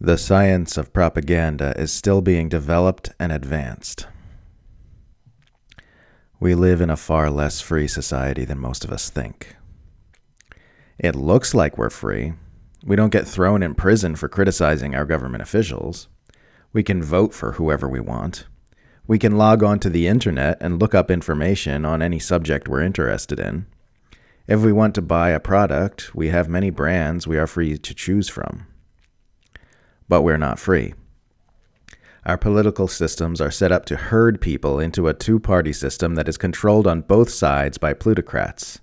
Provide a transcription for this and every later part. The science of propaganda is still being developed and advanced. We live in a far less free society than most of us think. It looks like we're free. We don't get thrown in prison for criticizing our government officials. We can vote for whoever we want. We can log on to the internet and look up information on any subject we're interested in. If we want to buy a product, we have many brands we are free to choose from. But we're not free. Our political systems are set up to herd people into a two-party system that is controlled on both sides by plutocrats.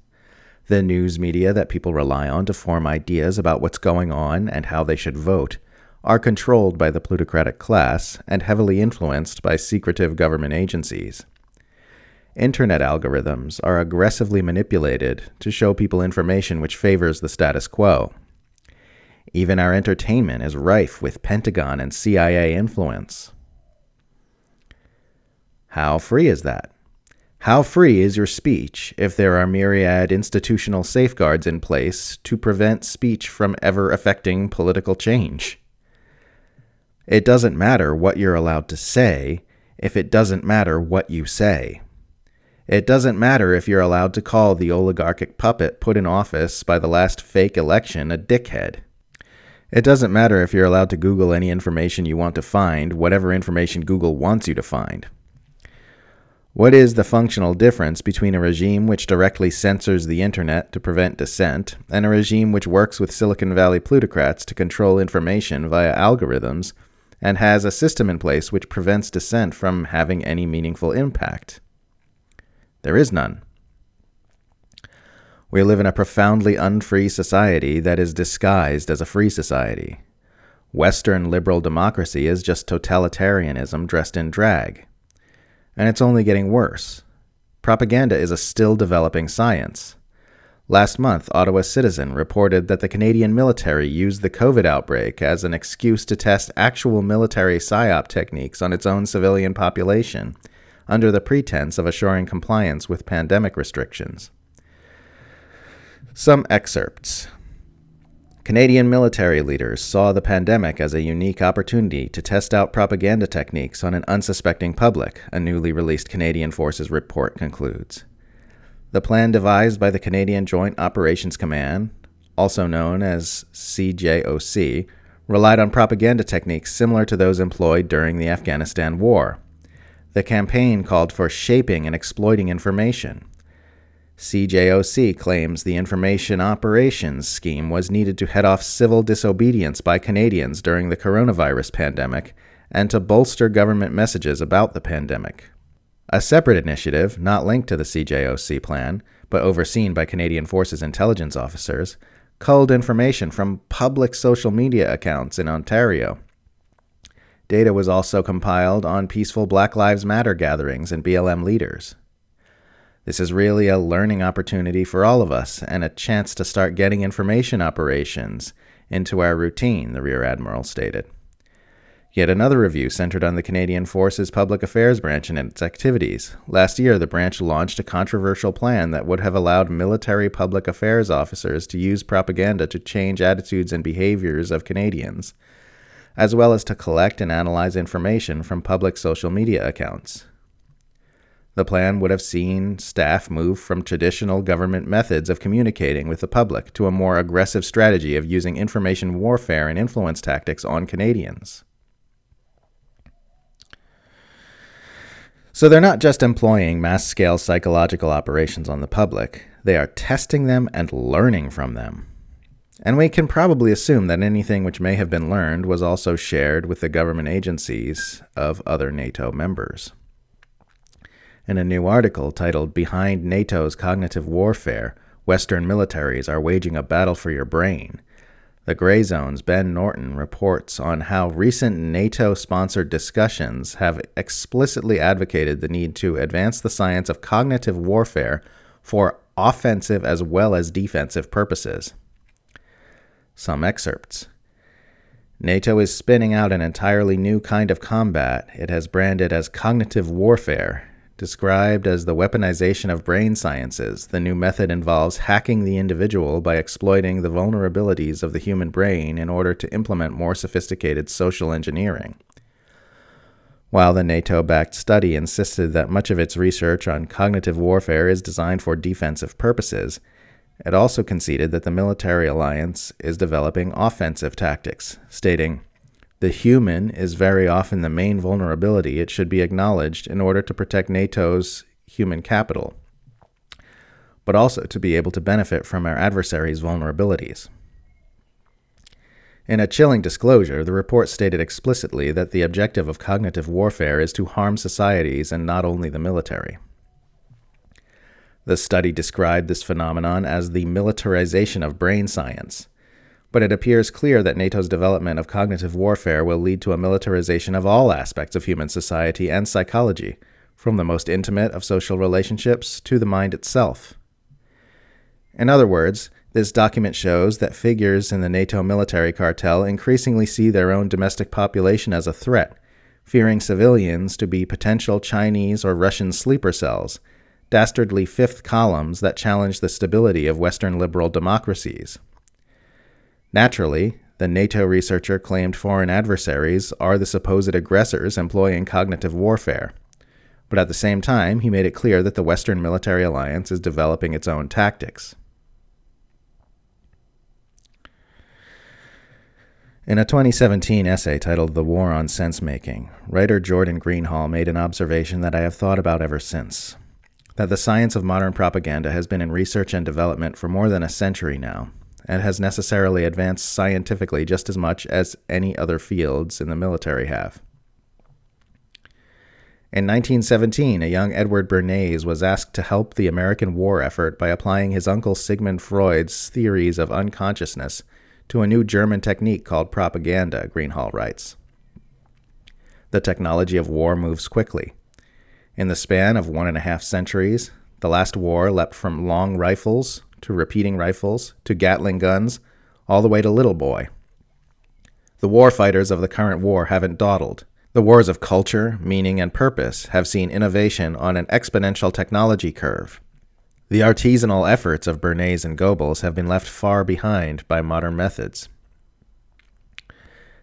The news media that people rely on to form ideas about what's going on and how they should vote are controlled by the plutocratic class and heavily influenced by secretive government agencies. Internet algorithms are aggressively manipulated to show people information which favors the status quo. Even our entertainment is rife with Pentagon and CIA influence. How free is that? How free is your speech if there are myriad institutional safeguards in place to prevent speech from ever affecting political change? It doesn't matter what you're allowed to say if it doesn't matter what you say. It doesn't matter if you're allowed to call the oligarchic puppet put in office by the last fake election a dickhead. It doesn't matter if you're allowed to Google any information you want to find, whatever information Google wants you to find. What is the functional difference between a regime which directly censors the internet to prevent dissent and a regime which works with Silicon Valley plutocrats to control information via algorithms and has a system in place which prevents dissent from having any meaningful impact? There is none. We live in a profoundly unfree society that is disguised as a free society. Western liberal democracy is just totalitarianism dressed in drag. And it's only getting worse. Propaganda is a still developing science. Last month, Ottawa Citizen reported that the Canadian military used the COVID outbreak as an excuse to test actual military PSYOP techniques on its own civilian population, under the pretense of assuring compliance with pandemic restrictions. Some excerpts. Canadian military leaders saw the pandemic as a unique opportunity to test out propaganda techniques on an unsuspecting public, a newly released Canadian Forces report concludes. The plan devised by the Canadian Joint Operations Command, also known as CJOC, relied on propaganda techniques similar to those employed during the Afghanistan War. The campaign called for shaping and exploiting information. CJOC claims the Information Operations Scheme was needed to head off civil disobedience by Canadians during the coronavirus pandemic and to bolster government messages about the pandemic. A separate initiative, not linked to the CJOC plan, but overseen by Canadian Forces intelligence officers, culled information from public social media accounts in Ontario. Data was also compiled on peaceful Black Lives Matter gatherings and BLM leaders. This is really a learning opportunity for all of us and a chance to start getting information operations into our routine, the Rear Admiral stated. Yet another review centered on the Canadian Forces Public Affairs Branch and its activities. Last year, the branch launched a controversial plan that would have allowed military public affairs officers to use propaganda to change attitudes and behaviors of Canadians, as well as to collect and analyze information from public social media accounts. The plan would have seen staff move from traditional government methods of communicating with the public to a more aggressive strategy of using information warfare and influence tactics on Canadians. So they're not just employing mass-scale psychological operations on the public, they are testing them and learning from them. And we can probably assume that anything which may have been learned was also shared with the government agencies of other NATO members. In a new article titled "Behind NATO's Cognitive Warfare, Western Militaries Are Waging a Battle for Your Brain," the Gray Zone's Ben Norton reports on how recent NATO-sponsored discussions have explicitly advocated the need to advance the science of cognitive warfare for offensive as well as defensive purposes. Some excerpts. NATO is spinning out an entirely new kind of combat it has branded as cognitive warfare, Described as the weaponization of brain sciences, the new method involves hacking the individual by exploiting the vulnerabilities of the human brain in order to implement more sophisticated social engineering. While the NATO-backed study insisted that much of its research on cognitive warfare is designed for defensive purposes, it also conceded that the military alliance is developing offensive tactics, stating, "The human is very often the main vulnerability it should be acknowledged in order to protect NATO's human capital, but also to be able to benefit from our adversaries' vulnerabilities." In a chilling disclosure, the report stated explicitly that the objective of cognitive warfare is to harm societies and not only the military. The study described this phenomenon as the militarization of brain science, but it appears clear that NATO's development of cognitive warfare will lead to a militarization of all aspects of human society and psychology, from the most intimate of social relationships to the mind itself. In other words, this document shows that figures in the NATO military cartel increasingly see their own domestic population as a threat, fearing civilians to be potential Chinese or Russian sleeper cells, dastardly fifth columns that challenge the stability of Western liberal democracies. Naturally, the NATO researcher claimed foreign adversaries are the supposed aggressors employing cognitive warfare, but at the same time, he made it clear that the Western military alliance is developing its own tactics. In a 2017 essay titled "The War on Sense-Making," writer Jordan Greenhall made an observation that I have thought about ever since, that the science of modern propaganda has been in research and development for more than a century now, and has necessarily advanced scientifically just as much as any other fields in the military have. In 1917, a young Edward Bernays was asked to help the American war effort by applying his uncle Sigmund Freud's theories of unconsciousness to a new German technique called propaganda, Greenhall writes. The technology of war moves quickly. In the span of 1.5 centuries, the last war leapt from long rifles to repeating rifles, to Gatling guns, all the way to Little Boy. The war fighters of the current war haven't dawdled. The wars of culture, meaning, and purpose have seen innovation on an exponential technology curve. The artisanal efforts of Bernays and Goebbels have been left far behind by modern methods.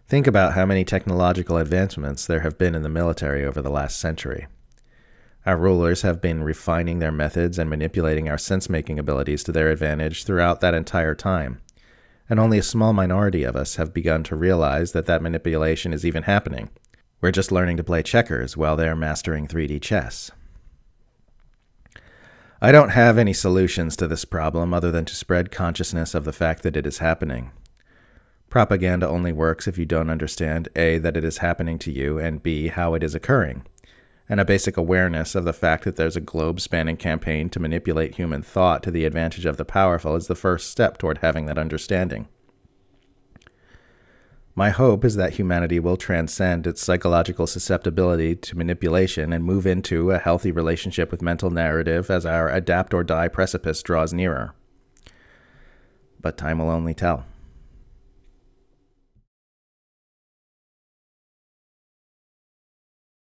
Think about how many technological advancements there have been in the military over the last century. Our rulers have been refining their methods and manipulating our sense-making abilities to their advantage throughout that entire time, and only a small minority of us have begun to realize that that manipulation is even happening. We're just learning to play checkers while they're mastering 3D chess. I don't have any solutions to this problem other than to spread consciousness of the fact that it is happening. Propaganda only works if you don't understand A, that it is happening to you, and B, how it is occurring, and a basic awareness of the fact that there's a globe-spanning campaign to manipulate human thought to the advantage of the powerful is the first step toward having that understanding. My hope is that humanity will transcend its psychological susceptibility to manipulation and move into a healthy relationship with mental narrative as our adapt-or-die precipice draws nearer. But time will only tell.